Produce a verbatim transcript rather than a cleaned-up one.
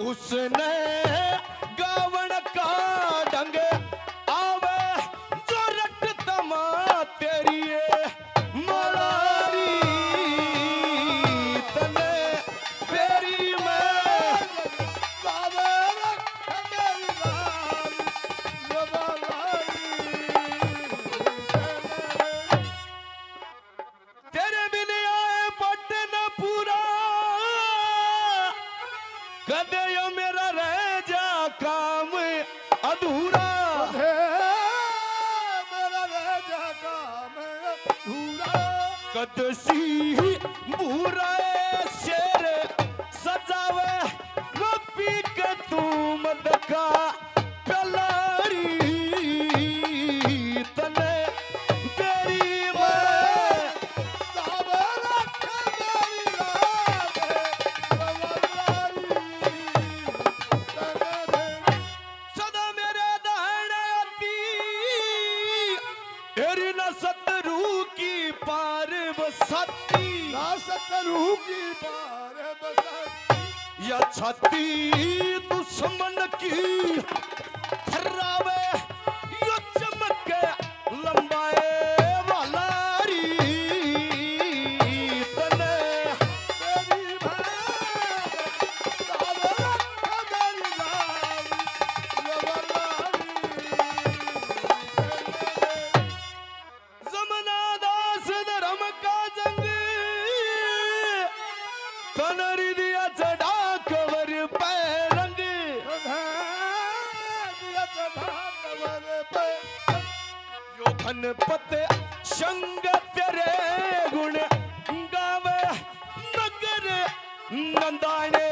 उसने गावण का डंग आवे जो रट तमा तेरी मलारी तने पेरी में तेरे बिन आए पट न पूरा कदे यो मेरा रह जा काम अधूरा मेरा रह जा काम अधूरा कदसी बुरा शेर सजावे गोपी के तू मद का कलारी तने सतरू की पार बसाती या छाती दुश्मन की थर्रावे यो चमके लंबाए वालारी तने तेरी जमना दास धर्म का जंग कनरी दिया चढ़ा कवर पे रंग यो धनपत संग तेरे गुण गावे नगर नंदाने।